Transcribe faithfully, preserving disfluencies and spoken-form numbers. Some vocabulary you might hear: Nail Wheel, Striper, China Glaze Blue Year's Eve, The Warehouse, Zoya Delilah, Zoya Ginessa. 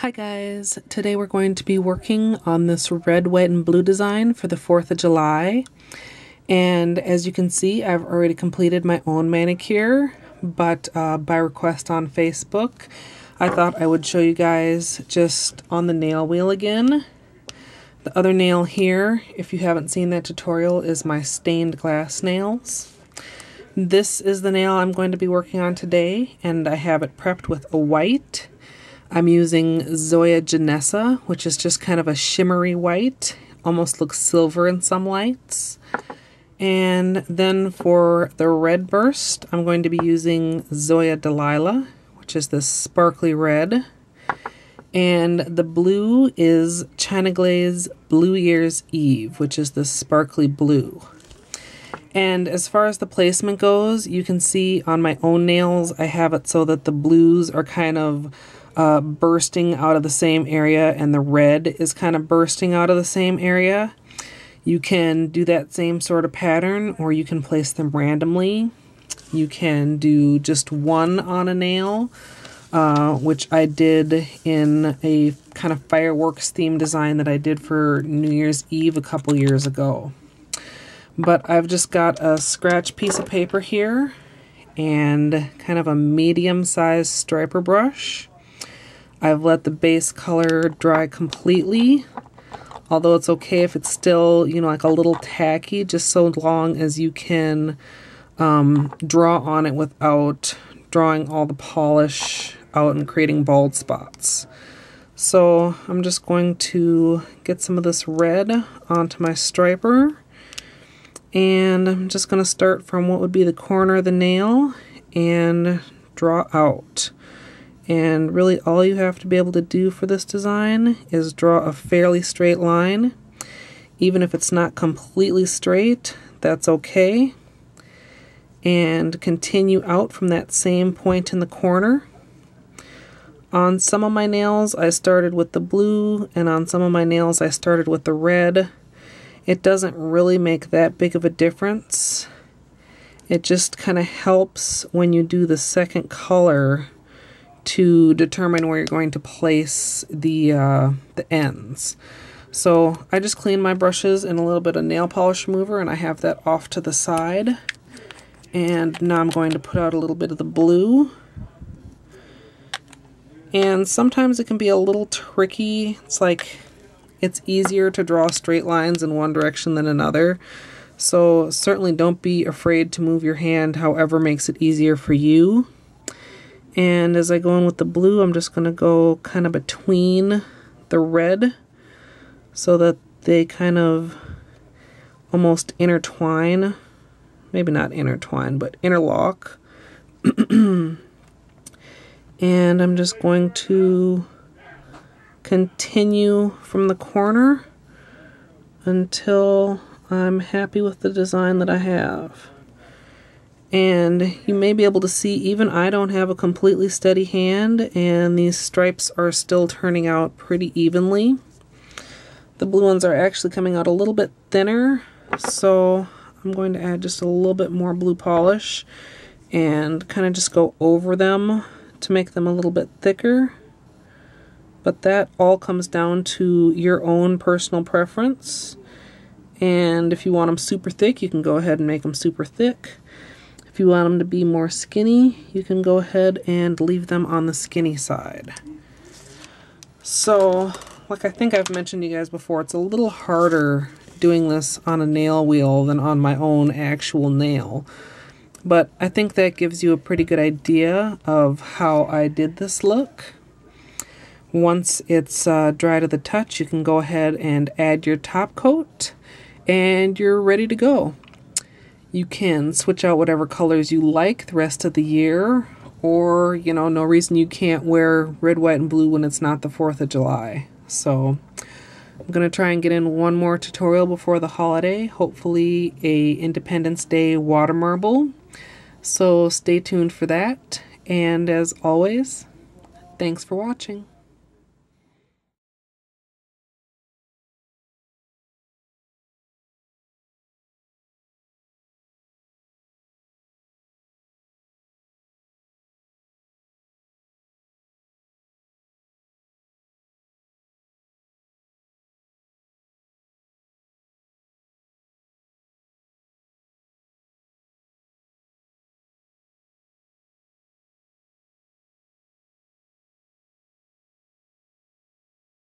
Hi guys, today we're going to be working on this red, white, and blue design for the fourth of July. And as you can see, I've already completed my own manicure, but uh, by request on Facebook, I thought I would show you guys just on the nail wheel again. The other nail here, if you haven't seen that tutorial, is my stained glass nails. This is the nail I'm going to be working on today, and I have it prepped with a white. I'm using Zoya Ginessa, which is just kind of a shimmery white, almost looks silver in some lights. And then for the red burst, I'm going to be using Zoya Delilah, which is this sparkly red. And the blue is China Glaze Blue Year's Eve, which is this sparkly blue. And as far as the placement goes, you can see on my own nails, I have it so that the blues are kind of Uh, bursting out of the same area and the red is kind of bursting out of the same area. You can do that same sort of pattern, or you can place them randomly. You can do just one on a nail, uh, which I did in a kind of fireworks theme design that I did for New Year's Eve a couple years ago. But I've just got a scratch piece of paper here and kind of a medium-sized striper brush. I've let the base color dry completely, although it's okay if it's still, you know, like a little tacky, just so long as you can um, draw on it without drawing all the polish out and creating bald spots. So I'm just going to get some of this red onto my striper, and I'm just going to start from what would be the corner of the nail and draw out. And really all you have to be able to do for this design is draw a fairly straight line. Even if it's not completely straight, that's okay. And continue out from that same point in the corner. On some of my nails I started with the blue, and on some of my nails I started with the red. It doesn't really make that big of a difference. It just kind of helps when you do the second color to determine where you're going to place the, uh, the ends. So I just cleaned my brushes in a little bit of nail polish remover, and I have that off to the side. And now I'm going to put out a little bit of the blue. And sometimes it can be a little tricky. It's like it's easier to draw straight lines in one direction than another. So certainly don't be afraid to move your hand however makes it easier for you. And as I go in with the blue, I'm just going to go kind of between the red so that they kind of almost intertwine. Maybe not intertwine, but interlock. And I'm just going to continue from the corner until I'm happy with the design that I have. And you may be able to see, even I don't have a completely steady hand, and these stripes are still turning out pretty evenly. The blue ones are actually coming out a little bit thinner, so I'm going to add just a little bit more blue polish and kind of just go over them to make them a little bit thicker. But that all comes down to your own personal preference. And if you want them super thick, you can go ahead and make them super thick. If you want them to be more skinny, you can go ahead and leave them on the skinny side. So, like I think I've mentioned to you guys before, it's a little harder doing this on a nail wheel than on my own actual nail. But I think that gives you a pretty good idea of how I did this look. Once it's uh, dry to the touch, you can go ahead and add your top coat, and you're ready to go. You can switch out whatever colors you like the rest of the year, or, you know, no reason you can't wear red, white, and blue when it's not the fourth of July. So I'm going to try and get in one more tutorial before the holiday, hopefully a Independence Day water marble. So stay tuned for that, and as always, thanks for watching.